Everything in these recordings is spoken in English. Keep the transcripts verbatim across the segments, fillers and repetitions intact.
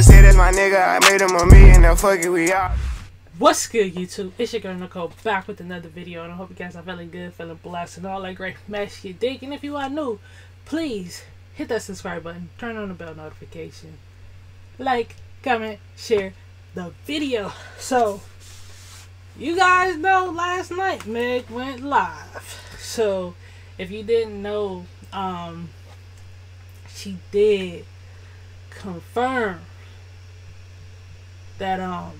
just said that's my nigga, I made him a million, now fuck it, we out. What's good, YouTube? It's your girl Nicole back with another video, and I hope you guys are feeling good, feeling blessed, and all that great mess you dig. And if you are new, please hit that subscribe button, turn on the bell notification, like, comment, share the video. So, you guys know last night Meg went live. So, if you didn't know, um, she did confirm that, um,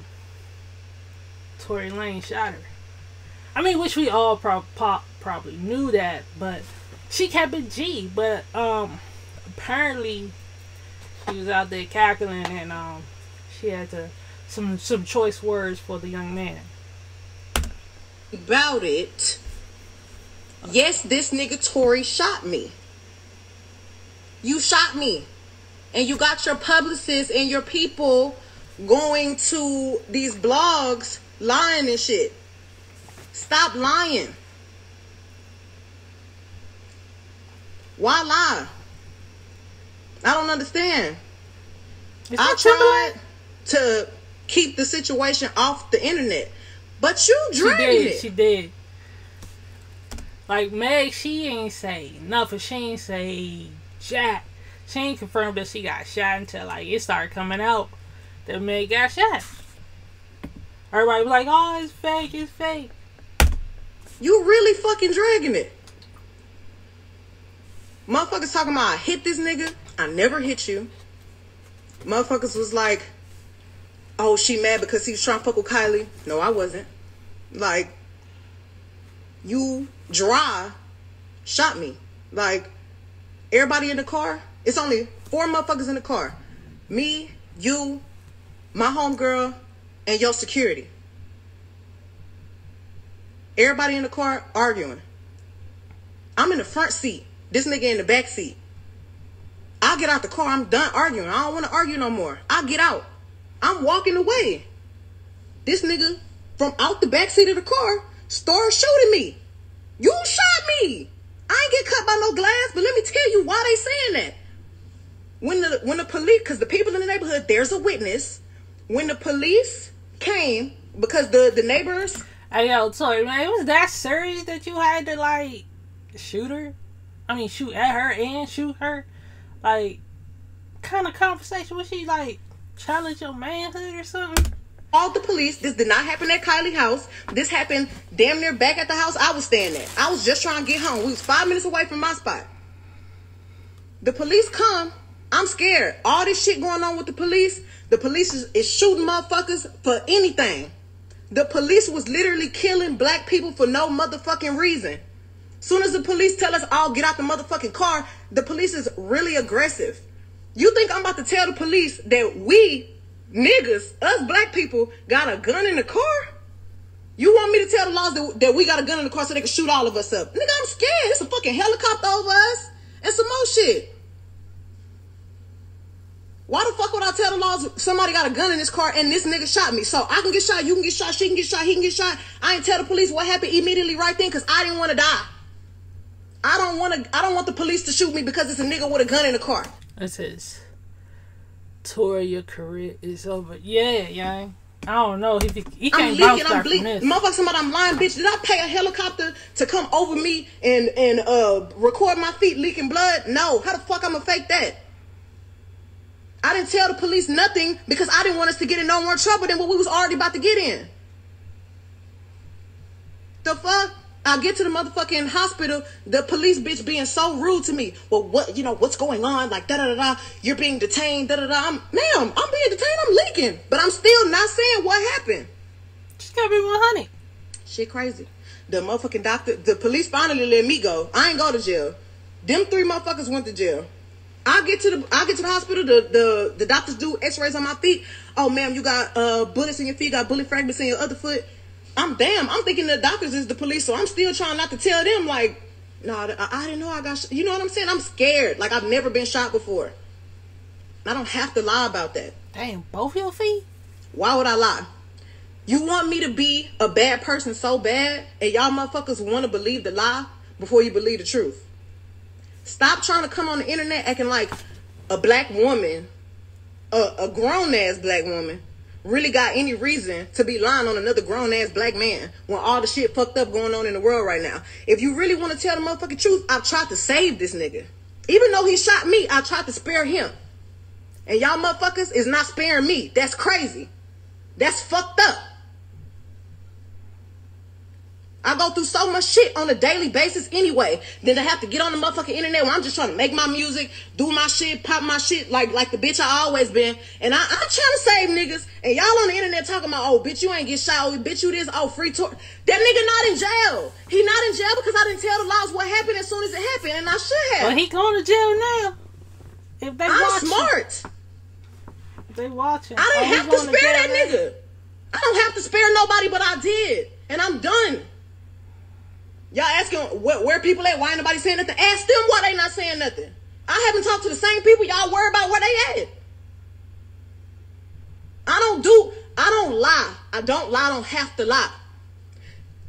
Tory Lanez shot her. I mean, which we all pro pop probably knew that, but she kept it G. But um, apparently she was out there cackling, and um, she had to some some choice words for the young man about it. Yes, this nigga Tory shot me. You shot me, and you got your publicists and your people going to these blogs lying and shit. Stop lying. Why lie? I don't understand. I tried to keep the situation off the internet, but you dragged it. She did. Like, Meg, she ain't say nothing. She ain't say jack. She ain't confirmed that she got shot until, like, it started coming out that Meg got shot. Everybody was like, oh, it's fake, it's fake. You really fucking dragging it. Motherfuckers talking about, I hit this nigga. I never hit you. Motherfuckers was like, oh, she mad because he was trying to fuck with Kylie. No, I wasn't. Like, you dry shot me. Like, everybody in the car, it's only four motherfuckers in the car. Me, you, my homegirl, and your security. Everybody in the car arguing. I'm in the front seat. This nigga in the back seat. I get out the car. I'm done arguing. I don't want to argue no more. I get out. I'm walking away. This nigga from out the back seat of the car started shooting me. You shot me. I ain't get cut by no glass, but let me tell you why they saying that. When the, when the police, because the people in the neighborhood, there's a witness. When the police came, because the, the neighbors... Hey, yo, Tory, man, it was that serious that you had to, like, shoot her? I mean, shoot at her and shoot her? Like, kind of conversation? Was she, like, challenge your manhood or something? All the police. This did not happen at Kylie's house. This happened damn near back at the house I was staying at. I was just trying to get home. We was five minutes away from my spot. The police come. I'm scared. All this shit going on with the police. The police is, is shooting motherfuckers for anything. The police was literally killing black people for no motherfucking reason. Soon as the police tell us all get out the motherfucking car, the police is really aggressive. You think I'm about to tell the police that we niggas, us black people, got a gun in the car? You want me to tell the laws that, that we got a gun in the car so they can shoot all of us up? Nigga, I'm scared. It's a fucking helicopter over us and some more shit. Why the fuck would I tell the laws somebody got a gun in this car and this nigga shot me? So I can get shot, you can get shot, she can get shot, he can get shot. I ain't tell the police what happened immediately right then because I didn't want to die. I don't want to. I don't want the police to shoot me because it's a nigga with a gun in the car. It says, Tory, your career is over. Yeah, y'all. I don't know. He, he can't bounce back from this. Motherfucker, somebody, I'm lying, bitch. Did I pay a helicopter to come over me and and uh record my feet leaking blood? No. How the fuck I'ma fake that? I didn't tell the police nothing because I didn't want us to get in no more trouble than what we was already about to get in. The fuck? I get to the motherfucking hospital, the police bitch being so rude to me. Well, what, you know, what's going on? Like, da-da-da-da, you're being detained, da-da-da. I'm, ma'am, I'm being detained, I'm leaking. But I'm still not saying what happened. She's gotta be one hundred. Shit crazy. The motherfucking doctor, the police finally let me go. I ain't go to jail. Them three motherfuckers went to jail. I get to the I get to the hospital, the the, the doctors do x-rays on my feet. Oh, ma'am, you got uh bullets in your feet, you got bullet fragments in your other foot. I'm damn, I'm thinking the doctors is the police, so I'm still trying not to tell them, like, no, nah, I, I didn't know I got shot. You know what I'm saying? I'm scared. Like, I've never been shot before. I don't have to lie about that. Damn, both your feet? Why would I lie? You want me to be a bad person so bad, and y'all motherfuckers want to believe the lie before you believe the truth. Stop trying to come on the internet acting like a black woman a, a grown-ass black woman really got any reason to be lying on another grown-ass black man when all the shit fucked up going on in the world right now? If you really want to tell the motherfucking truth, I tried to save this nigga. Even though he shot me, I tried to spare him. And y'all motherfuckers is not sparing me. That's crazy. That's fucked up. I go through so much shit on a daily basis anyway. Then I have to get on the motherfucking internet where I'm just trying to make my music, do my shit, pop my shit like like the bitch I always been. And I, I'm trying to save niggas. And y'all on the internet talking about, oh, bitch, you ain't get shot. Oh, bitch, you this. Oh, free tour. That nigga not in jail. He not in jail because I didn't tell the lies what happened as soon as it happened. And I should have. Well, he going to jail now. If they I'm watching. smart. If they watching. I didn't oh, have to spare that now. nigga. I don't have to spare nobody, but I did. And I'm done. Y'all asking where, where people at? Why ain't nobody saying nothing? Ask them why they not saying nothing. I haven't talked to the same people. Y'all worry about where they at. I don't do, I don't lie. I don't lie. I don't have to lie.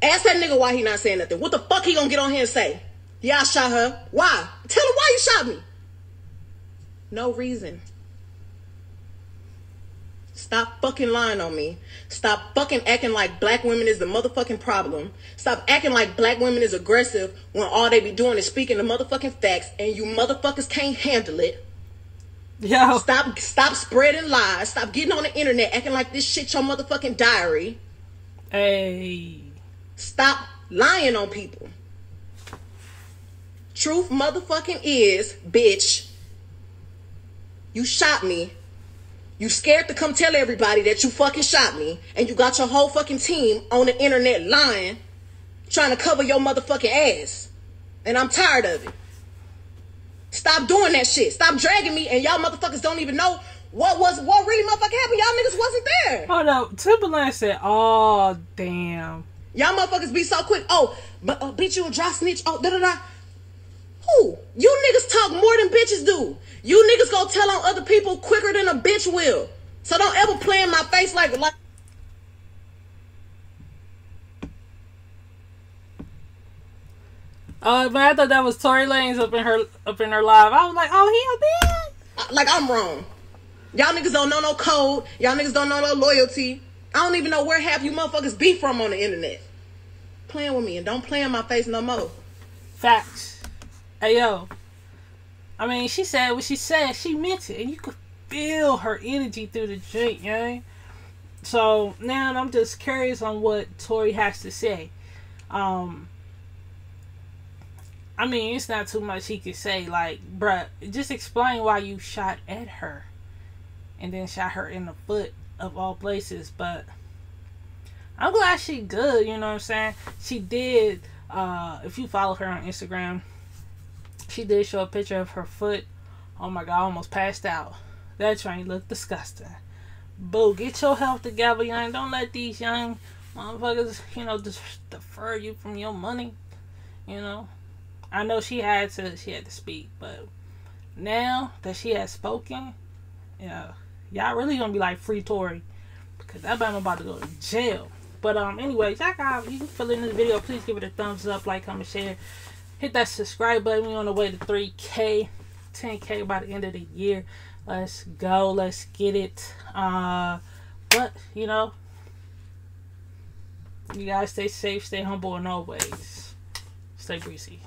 Ask that nigga why he not saying nothing. What the fuck he gonna get on here and say? Yeah, I shot her. Why? Tell him why you shot me. No reason. Stop fucking lying on me. Stop fucking acting like black women is the motherfucking problem. Stop acting like black women is aggressive when all they be doing is speaking the motherfucking facts and you motherfuckers can't handle it. Yo. Stop, stop spreading lies. Stop getting on the internet acting like this shit your motherfucking diary. Hey. Stop lying on people. Truth motherfucking is, bitch, you shot me. You scared to come tell everybody that you fucking shot me, and you got your whole fucking team on the internet lying, trying to cover your motherfucking ass. And I'm tired of it. Stop doing that shit. Stop dragging me, and y'all motherfuckers don't even know what was what really motherfucking happened. Y'all niggas wasn't there. Hold up. Timberland said, oh, damn. Y'all motherfuckers be so quick. Oh, but uh, bitch, you a dry snitch. Oh, da-da-da. Who? You niggas talk more than bitches do. You niggas go tell on other people quicker than a bitch will. So don't ever play in my face like like. Uh, man, I thought that was Tory Lanez up in her up in her live. I was like, oh, he a bitch. Like I'm wrong. Y'all niggas don't know no code. Y'all niggas don't know no loyalty. I don't even know where half you motherfuckers be from on the internet. Playing with me and don't play in my face no more. Facts. Hey, yo, I mean, she said what she said. She meant it, and you could feel her energy through the drink, you know? So, now I'm just curious on what Tory has to say. Um, I mean, it's not too much he could say. Like, bruh, just explain why you shot at her and then shot her in the foot of all places. But I'm glad she good, you know what I'm saying? She did, uh, if you follow her on Instagram, she did show a picture of her foot. Oh my God, I almost passed out. That train looked disgusting. Boo, get your health together, young. Don't let these young motherfuckers, you know, just defer you from your money. You know, I know she had to, she had to speak, but now that she has spoken, you know, y'all really gonna be like free Tory, because that bitch about to go to jail. But um, anyways, y'all got, you can fill in this video. Please give it a thumbs up, like, comment, share. Hit that subscribe button. We're on the way to three K, ten K by the end of the year. Let's go. Let's get it. Uh, but, you know, you guys stay safe, stay humble, and always stay greasy.